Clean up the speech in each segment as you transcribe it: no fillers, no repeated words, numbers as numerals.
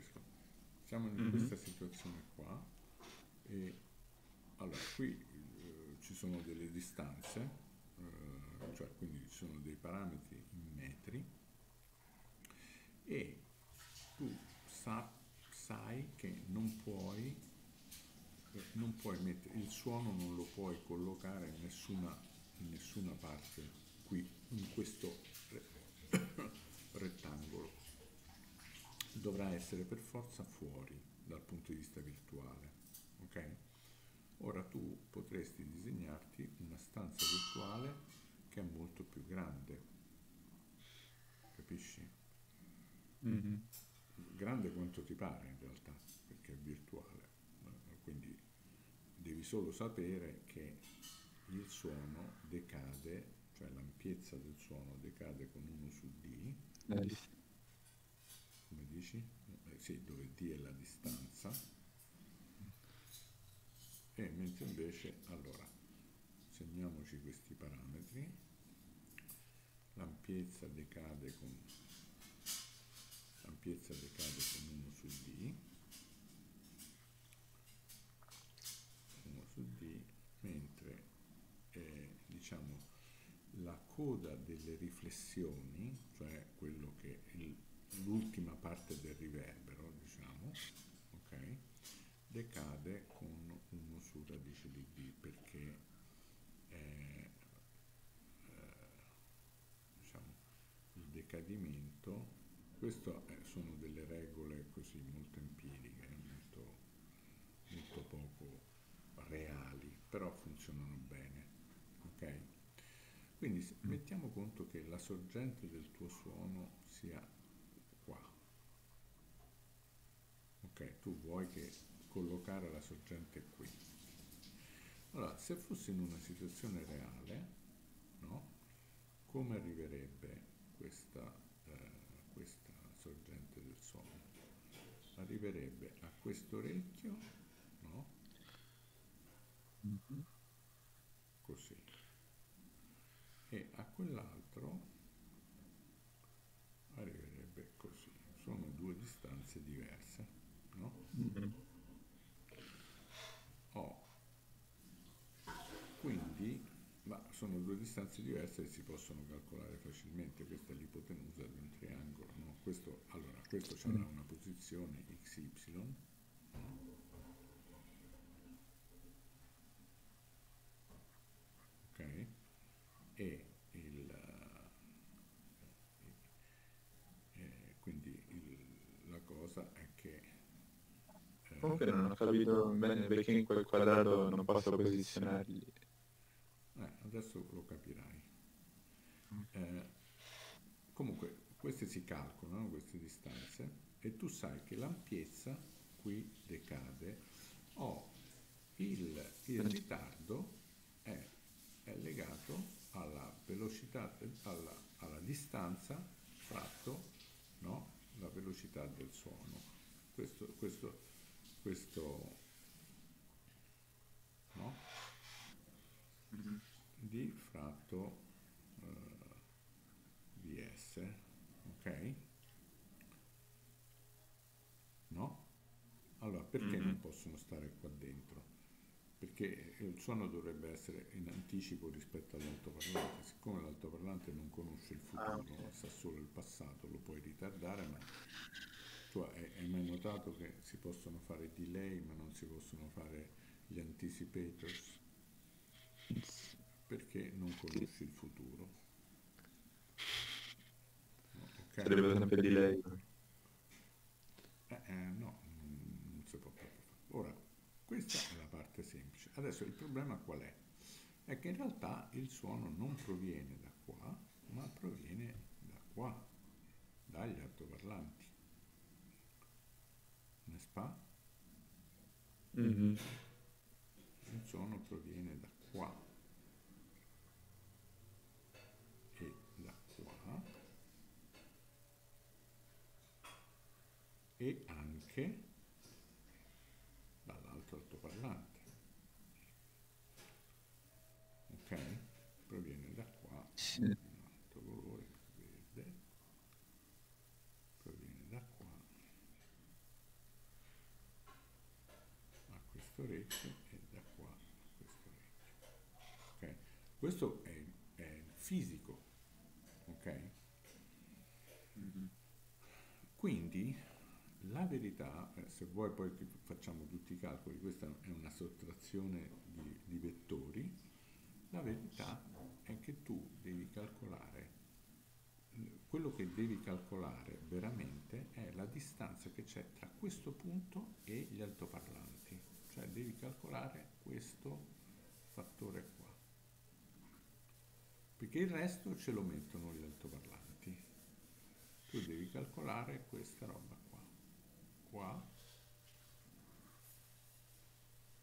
Francesco, siamo in questa situazione qua e allora qui ci sono delle distanze, cioè quindi ci sono dei parametri in metri e tu sai che non puoi mettere il suono, non lo puoi collocare in nessuna parte qui in questo rettangolo, dovrà essere per forza fuori dal punto di vista virtuale, ok? Ora tu potresti disegnarti una stanza virtuale che è molto più grande, capisci? Grande quanto ti pare in realtà, perché è virtuale, quindi devi solo sapere che il suono decade, cioè l'ampiezza del suono decade con 1/d, come dici? Sì, dove d è la distanza, e mentre invece, allora, segniamoci questi parametri, l'ampiezza decade con 1/d, 1/d, mentre diciamo la coda delle riflessioni, cioè quello che è l'ultima parte del riverbero, diciamo, ok, decade con 1/rad(d), perché diciamo il decadimento. Queste sono delle regole così molto empiriche, molto poco reali, però funzionano bene, ok? Quindi mettiamo conto che la sorgente del tuo suono sia qua, ok? Tu vuoi che collocare la sorgente qui. Allora, se fossi in una situazione reale, no? Come arriverebbe questa sorgente del suono? Arriverebbe a questo orecchio, no? Così, e a quell'altro arriverebbe così. Sono due distanze diverse, no? Quindi, ma sono due distanze diverse e si possono calcolare facilmente. Questa è l'ipotenusa di un triangolo, no? Questo sarà una posizione xy, ok? E quindi la cosa è che comunque non ho capito bene perché in quel quadrato non posso posizionarli. Adesso lo capirai. Comunque queste si calcolano, queste distanze, e tu sai che l'ampiezza qui decade, il ritardo è legato alla velocità, alla distanza fratto, no? La velocità del suono. Questo no? D fratto ds, ok? No? Allora, perché non possono stare qua dentro? Perché il suono dovrebbe essere in anticipo rispetto all'altoparlante. Siccome l'altoparlante non conosce il futuro, sa solo il passato, lo puoi ritardare, ma tu hai mai notato che si possono fare delay, ma non si possono fare gli anticipators? Perché non conosci il futuro, okay. Sarebbe sempre di lei, no, non si può proprio fare. Ora, questa è la parte semplice. Adesso il problema qual è? È che in realtà il suono non proviene da qua, ma proviene da qua, dagli altoparlanti, n'est-ce pas? Il suono proviene da qua e da qua, e anche dall'altro altoparlante, ok? Proviene da qua, un altro colore verde, proviene da qua Questo è fisico, ok? Quindi la verità, se vuoi poi facciamo tutti i calcoli, questa è una sottrazione di vettori, la verità è che tu devi calcolare, quello che devi calcolare veramente è la distanza che c'è tra questo punto e gli altoparlanti, cioè devi calcolare questo fattore qua, perché il resto ce lo mettono gli altoparlanti. Tu devi calcolare questa roba qua, qua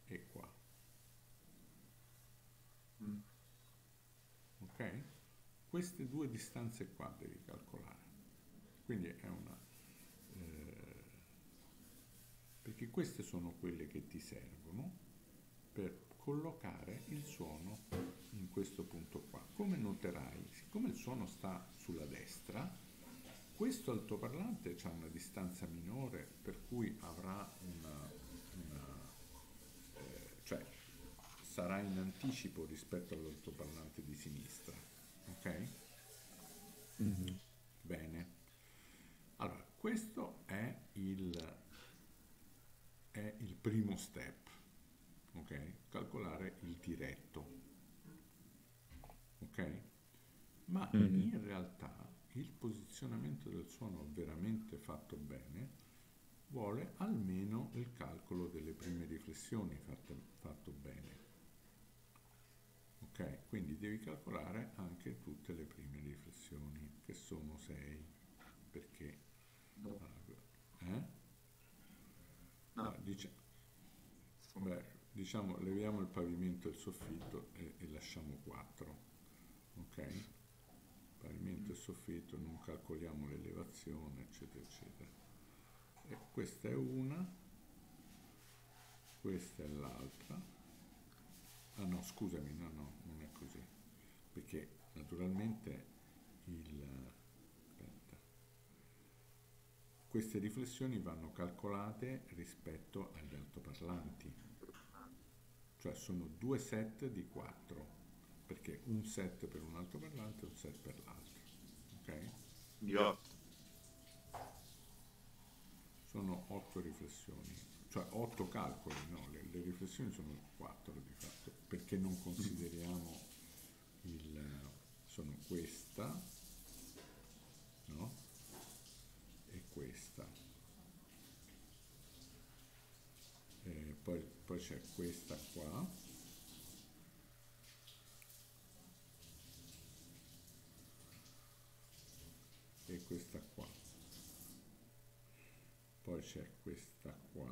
e qua. Ok? Queste due distanze qua devi calcolare. Quindi è una... perché queste sono quelle che ti servono per collocare il suono in questo punto qua. Come noterai, siccome il suono sta sulla destra, questo altoparlante ha una distanza minore, per cui avrà cioè sarà in anticipo rispetto all'altoparlante di sinistra, ok? Bene. Allora, questo è il primo step, ok? Calcolare il diretto, ok? Ma in realtà il posizionamento del suono veramente fatto bene vuole almeno il calcolo delle prime riflessioni fatto bene, ok? Quindi devi calcolare anche tutte le prime riflessioni, che sono 6, perché diciamo leviamo il pavimento e il soffitto e lasciamo 4, ok? Pavimento e soffitto, non calcoliamo l'elevazione, eccetera, eccetera. E questa è una, questa è l'altra. Ah no, scusami, no, non è così. Perché naturalmente queste riflessioni vanno calcolate rispetto agli altoparlanti. Cioè sono 2 set di 4. Perché un set per un altoparlante e un set per l'altro, ok? Di 8. Sono 8 riflessioni, cioè 8 calcoli, no? Le riflessioni sono 4 di fatto, perché non consideriamo sono questa, no? E questa. E poi c'è questa qua. E questa qua, poi c'è questa qua,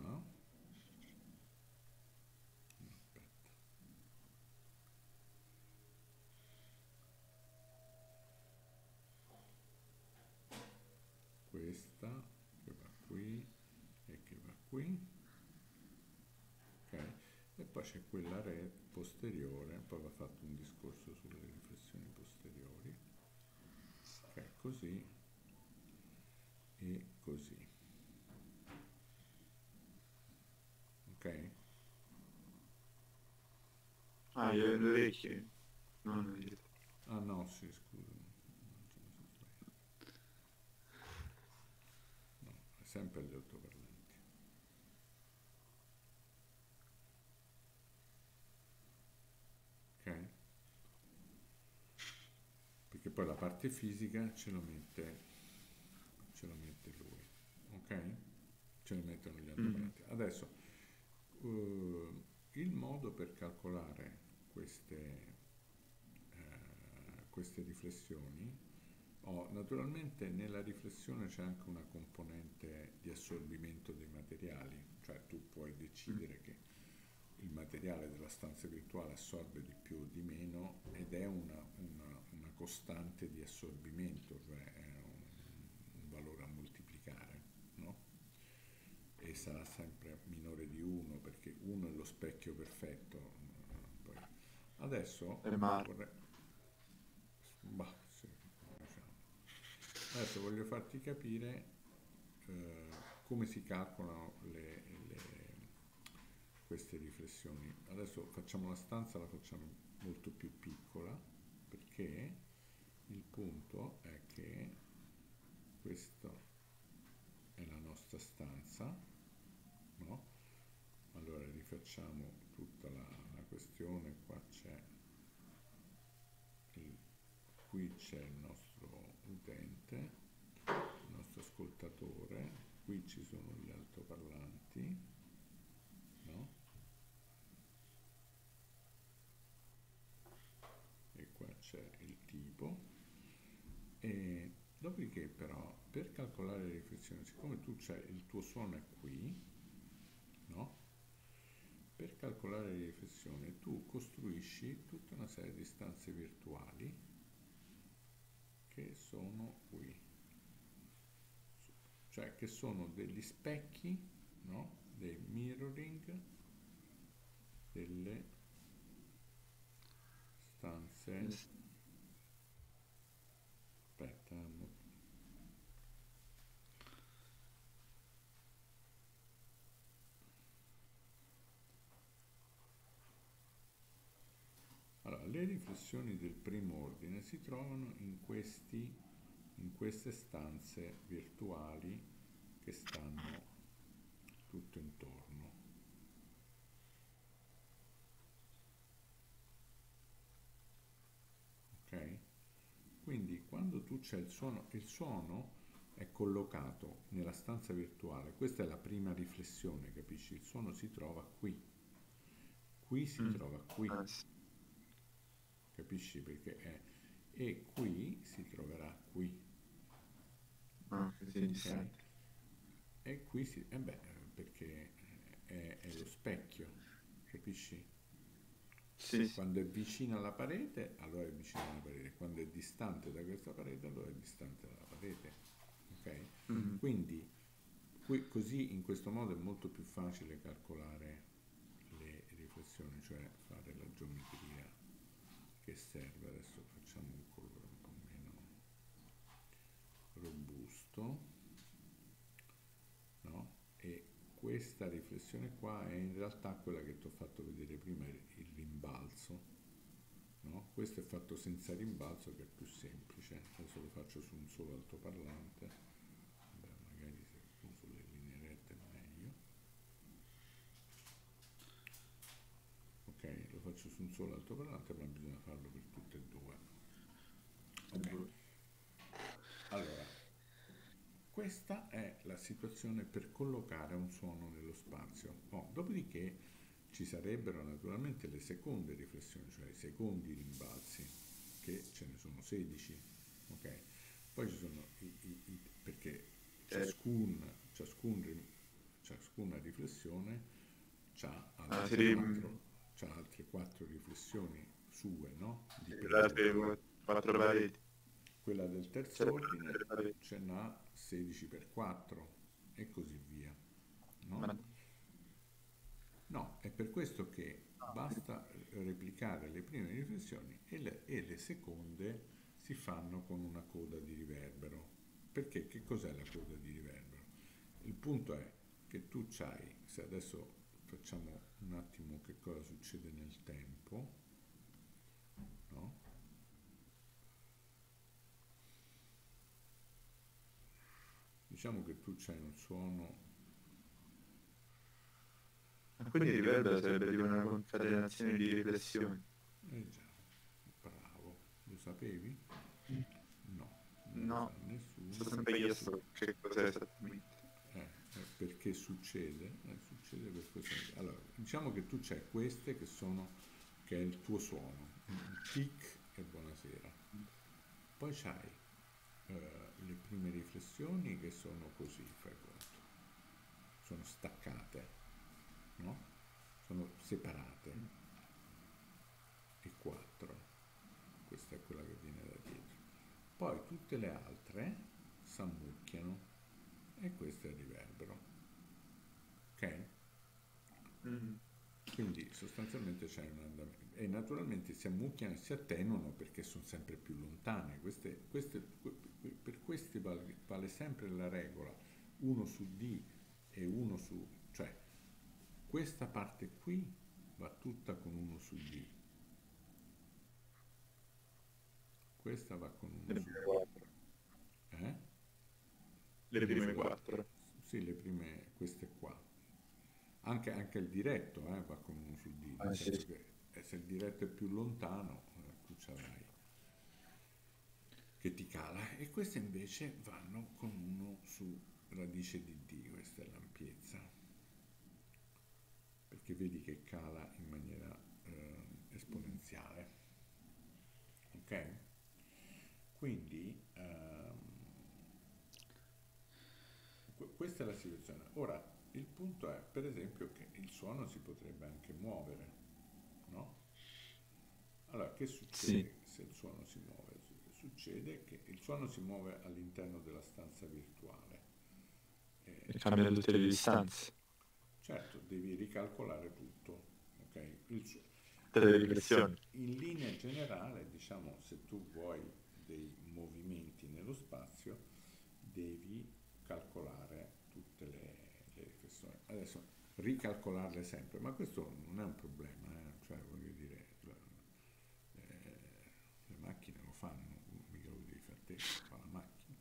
aspetta, questa che va qui e che va qui, ok? E poi c'è quella posteriore, poi va fatto un discorso sulle riflessioni posteriori, ok? Così e così, ok? Ah, io le vecchie non le... ah no, sì, scusami, no, è sempre gli altoparlanti, ok? Perché poi la parte fisica ce lo mette lui, ok? Ce lo mettono gli altoparlanti. Adesso, il modo per calcolare queste riflessioni, naturalmente nella riflessione c'è anche una componente di assorbimento dei materiali, cioè tu puoi decidere che il materiale della stanza virtuale assorbe di più o di meno, ed è una costante di assorbimento, cioè è valore a moltiplicare, no? E sarà sempre minore di 1, perché 1 è lo specchio perfetto. Poi. Adesso adesso voglio farti capire come si calcolano queste riflessioni. Adesso facciamo la stanza, la facciamo molto più piccola, che il punto è che questa è la nostra stanza, no? Allora rifacciamo tutta la questione. Qua c'è qui c'è il nostro utente, il nostro ascoltatore, qui ci sono gli altoparlanti, no? E qua c'è il tipo. E dopodiché però, per calcolare le riflessioni, siccome tu c'è il tuo suono è qui, no? Per calcolare le riflessioni tu costruisci tutta una serie di stanze virtuali che sono qui, cioè che sono degli specchi, no? Dei mirroring delle stanze. Aspetta, allora le riflessioni del primo ordine si trovano in queste stanze virtuali che stanno tutto intorno. Okay? Quindi quando tu c'è il suono è collocato nella stanza virtuale, questa è la prima riflessione, capisci? Il suono si trova qui, qui si trova qui, capisci? Perché è, e qui si troverà qui, okay? E qui si, eh beh, perché è lo specchio, capisci? Sì. Quando è vicino alla parete, allora è vicino alla parete, quando è distante da questa parete, allora è distante dalla parete. Okay? Mm-hmm. Quindi qui, così, in questo modo è molto più facile calcolare le riflessioni, cioè fare la geometria che serve. Adesso facciamo un colore un po' meno robusto, no? E questa riflessione qua è in realtà quella che ti ho fatto vedere prima, il rimbalzo, no? Questo è fatto senza rimbalzo, che è più semplice. Adesso lo faccio su un solo altoparlante. Beh, magari se uso le linee rette è meglio. Ok, lo faccio su un solo altoparlante, però bisogna farlo per tutte e due. Okay. Allora, questa è la situazione per collocare un suono nello spazio. No, dopodiché ci sarebbero naturalmente le seconde riflessioni, cioè i secondi rimbalzi, che ce ne sono 16. Ok? Poi ci sono perché ciascuna riflessione ha altre 4 riflessioni sue, no? Di quattro pareti. Quella del terzo ordine ce n'ha 16×4 e così via, no? No, è per questo che basta replicare le prime riflessioni e le seconde si fanno con una coda di riverbero. Perché? Che cos'è la coda di riverbero? Il punto è che tu c'hai, se adesso facciamo un attimo che cosa succede nel tempo, no? Diciamo che tu c'hai un suono. Quindi il riverbero sarebbe di una concatenazione di riflessioni. Già, bravo. Lo sapevi? No. No, nessuno. Sono sempre chiesto che cos'è esattamente. Perché succede? Succede per questo. Allora, diciamo che tu c'hai queste che sono, che è il tuo suono. Tic e buonasera. Poi c'hai le prime riflessioni che sono così, fai conto, sono staccate, no? Sono separate, e 4, questa è quella che viene da dietro, poi tutte le altre s'ammucchiano e questo è il riverbero, ok? Quindi sostanzialmente c'è un andamento, e naturalmente si ammucchiano e si attenuano perché sono sempre più lontane. Per queste vale sempre la regola 1/D e 1/, cioè questa parte qui va tutta con 1/D, questa va con un... Le prime quattro. Sì, le prime, queste qua. Anche il diretto va con uno sul dito. Se il diretto è più lontano, tu ce l'hai che ti cala. E queste invece vanno con uno su radice di D, questa è l'ampiezza. Perché vedi che cala in maniera esponenziale. Ok? Quindi... questa è la situazione. Ora, il punto è, per esempio, che il suono si potrebbe anche muovere, no? Allora, che succede se il suono si muove? Succede che il suono si muove all'interno della stanza virtuale. Cambiano tutte le distanze. Certo, devi ricalcolare tutto, ok? Le digressioni. In linea generale, diciamo, se tu vuoi dei movimenti nello spazio, devi calcolare tutte le riflessioni. Adesso ricalcolarle sempre, ma questo non è un problema, cioè voglio dire, le macchine lo fanno, mica lo devi fare te, lo fa la macchina.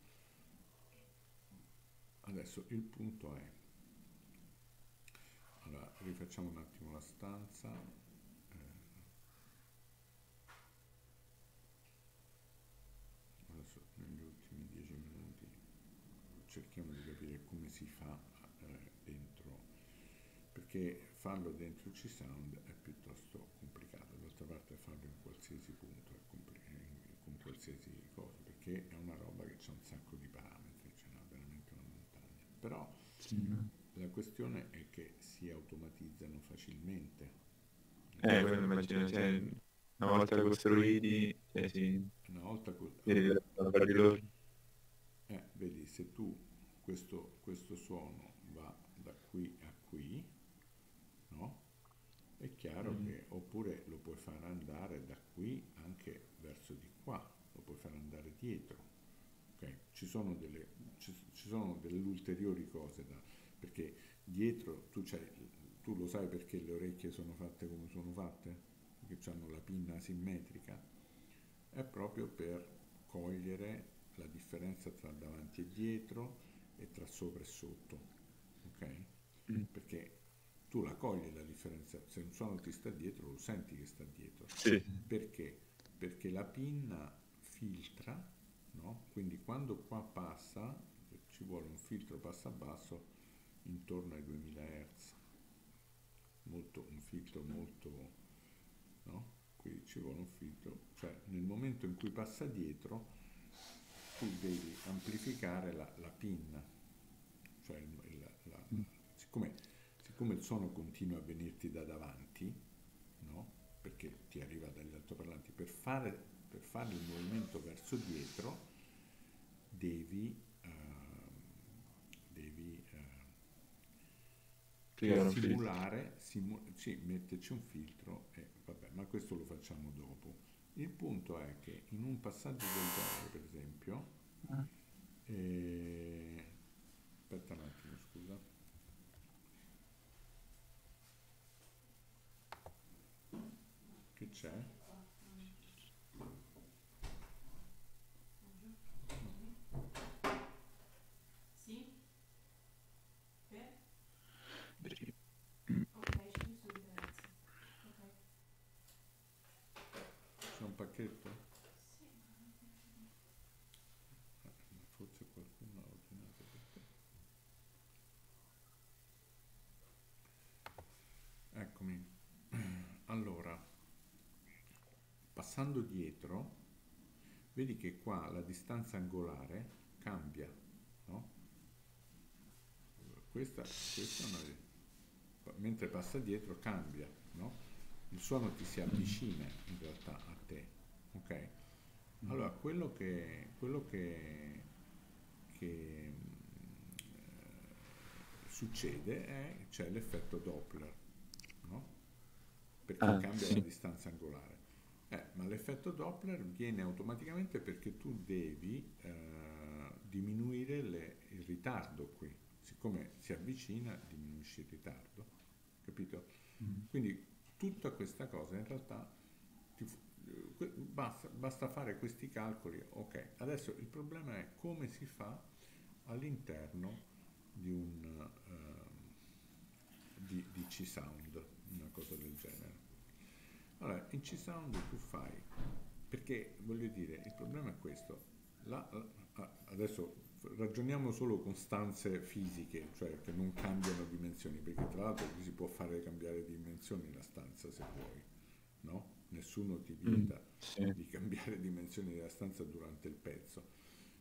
Adesso il punto è, allora rifacciamo un attimo la stanza. Adesso negli ultimi 10 minuti cerchiamo di capire come si fa dentro, perché farlo dentro Csound è piuttosto complicato. D'altra parte farlo in qualsiasi punto con qualsiasi cosa, perché è una roba che c'è un sacco di parametri, c'è veramente una montagna, però la questione è che si automatizzano facilmente. Quello immagino, cioè, una volta costruiti vedi, se tu questo suono va da qui a qui, no? È chiaro che, oppure lo puoi far andare da qui anche verso di qua, lo puoi far andare dietro, ok? Ci sono delle ulteriori cose da, perché dietro tu lo sai perché le orecchie sono fatte come sono fatte? Perché hanno la pinna asimmetrica? È proprio per cogliere la differenza tra davanti e dietro e tra sopra e sotto, ok? Perché tu la cogli la differenza, se un suono ti sta dietro lo senti che sta dietro, perché? Perché la pinna filtra, no? Quindi quando qua passa, ci vuole un filtro passa-basso intorno ai 2000 Hz, un filtro molto, no? Qui ci vuole un filtro, cioè nel momento in cui passa dietro tu devi amplificare la pinna, cioè siccome il suono continua a venirti da davanti, no? Perché ti arriva dagli altoparlanti, per fare il movimento verso dietro devi metterci un filtro, vabbè, ma questo lo facciamo dopo. Il punto è che in un passaggio del genere, per esempio, aspetta un attimo, scusa. Che c'è? Sì? Perché? Pacchetto? Sì. Forse qualcuno l'ha ordinato per te. Eccomi. Allora, passando dietro, vedi che qua la distanza angolare cambia, no? Mentre passa dietro cambia, no? Il suono ti si avvicina in realtà a te, ok? Allora quello che succede è che c'è l'effetto Doppler, no? Perché cambia la distanza angolare, ma l'effetto Doppler viene automaticamente perché tu devi diminuire il ritardo qui, siccome si avvicina diminuisce il ritardo, capito? Quindi tutta questa cosa in realtà Basta fare questi calcoli, ok. Adesso il problema è come si fa all'interno di Csound, una cosa del genere. Allora, in Csound tu fai, perché voglio dire, il problema è questo. Adesso ragioniamo solo con stanze fisiche, cioè che non cambiano dimensioni, perché tra l'altro qui si può fare cambiare dimensioni la stanza se vuoi, no? Nessuno ti vieta di cambiare dimensioni della stanza durante il pezzo,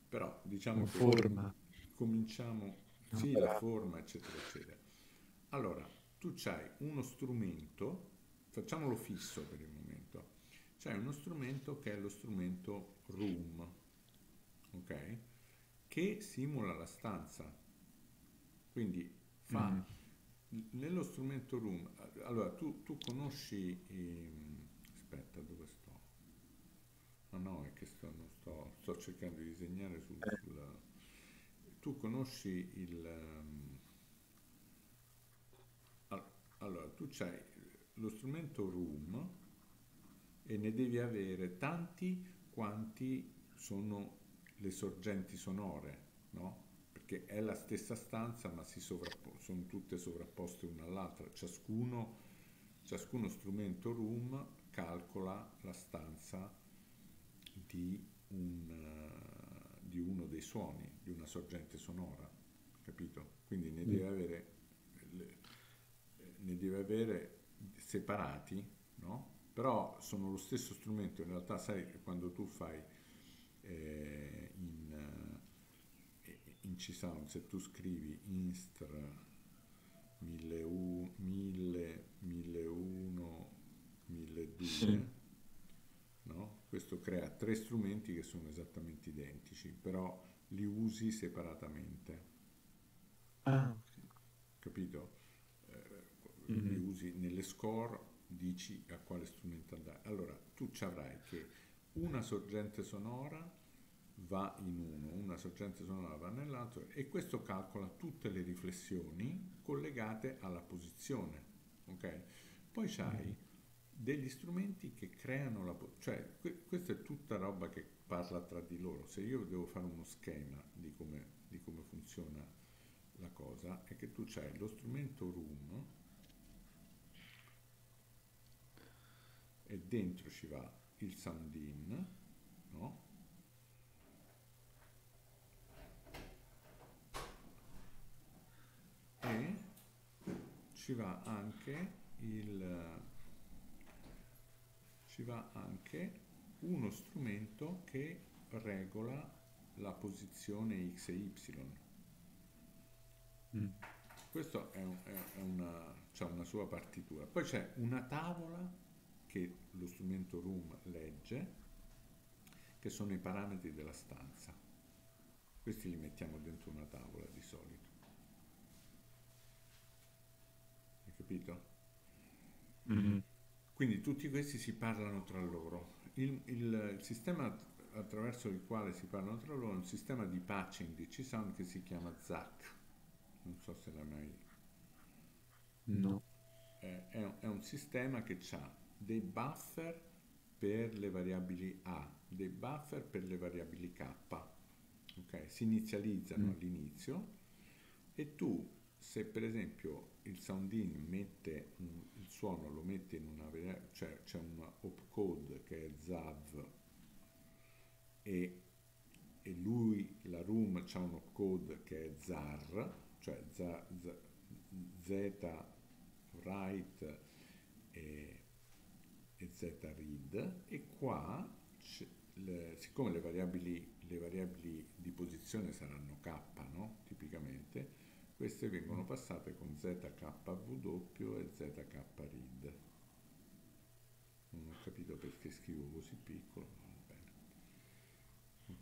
però diciamo che forma. Cominciamo, sì, la forma, eccetera, eccetera. Allora, tu c'hai uno strumento, facciamolo fisso per il momento, c'hai uno strumento che è lo strumento room, ok? Che simula la stanza, quindi fa nello strumento room. Allora tu conosci aspetta, dove sto? No, è che sto cercando di disegnare sulla... Tu conosci il... Allora, tu c'hai lo strumento room e ne devi avere tanti quanti sono le sorgenti sonore, no? Perché è la stessa stanza, ma sono tutte sovrapposte una all'altra. Ciascuno strumento room calcola la stanza di uno dei suoni, di una sorgente sonora, capito? Quindi ne deve avere... ne deve avere separati, no? Però sono lo stesso strumento. In realtà sai che quando tu fai in Csound, se tu scrivi instr 1000, 1001, 1002, no? Questo crea tre strumenti che sono esattamente identici, però li usi separatamente. Capito? Li usi nelle score, dici a quale strumento andare. Allora tu ci avrai che una sorgente sonora va in uno, una sorgente sonora va nell'altro, e questo calcola tutte le riflessioni collegate alla posizione, ok? Poi c'hai degli strumenti che creano la posizione, cioè questa è tutta roba che parla tra di loro. Se io devo fare uno schema di come funziona la cosa, è che tu c'hai lo strumento room e dentro ci va il sound in, no? E ci va anche uno strumento che regola la posizione x e y. Questo c'ha una sua partitura. Poi c'è una tavola che lo strumento room legge, che sono i parametri della stanza. Questi li mettiamo dentro una tavola di solito. Hai capito? Quindi tutti questi si parlano tra loro. Il sistema attraverso il quale si parlano tra loro è un sistema di patching di Csound che si chiama ZAC. Non so se l'hai mai... No. È un sistema che ha dei buffer per le variabili A, dei buffer per le variabili K, ok? Si inizializzano all'inizio, e tu, se per esempio il sound in mette il suono, lo mette in una variabile, cioè c'è un opcode che è zav, e lui, la room, c'ha un opcode che è zar, cioè z write e z-read, e qua, siccome le variabili di posizione saranno k, no? Tipicamente, queste vengono passate con zkw e zkread. Non ho capito perché scrivo così piccolo, ma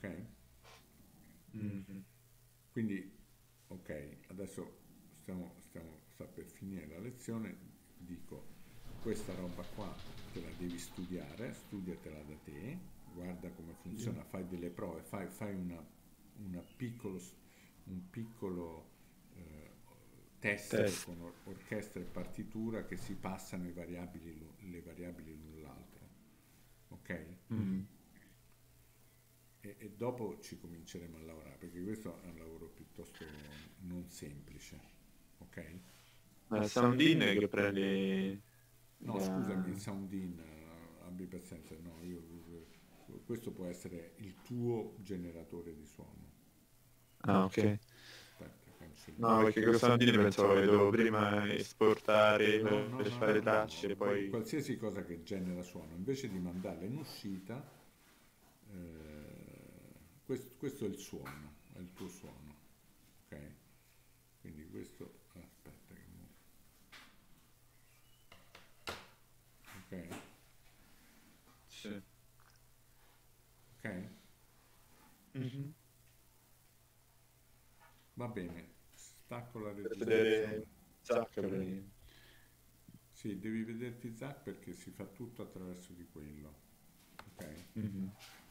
va bene. Ok? Quindi, ok, adesso sta per finire la lezione, dico... Questa roba qua te la devi studiare, studiatela da te, guarda come funziona, fai delle prove, fai un piccolo test con orchestra e partitura, che si passano le variabili l'un l'altro, ok? E dopo ci cominceremo a lavorare, perché questo è un lavoro piuttosto non semplice, ok? Ma il sound-in che prende... No, scusami, il sound-in, abbi pazienza, no, io, questo può essere il tuo generatore di suono. Ah, ok. Aspetta, cancello. No, perché con sound-in pensavo che devo prima esportare, per fare touch e poi... Qualsiasi cosa che genera suono, invece di mandarla in uscita, questo è il suono, è il tuo suono, ok? Quindi questo, aspetta che muovo, ok? Sì. Ok? Va bene, stacco la registrazione. ZAC. Sì, devi vederti ZAC perché si fa tutto attraverso di quello, ok?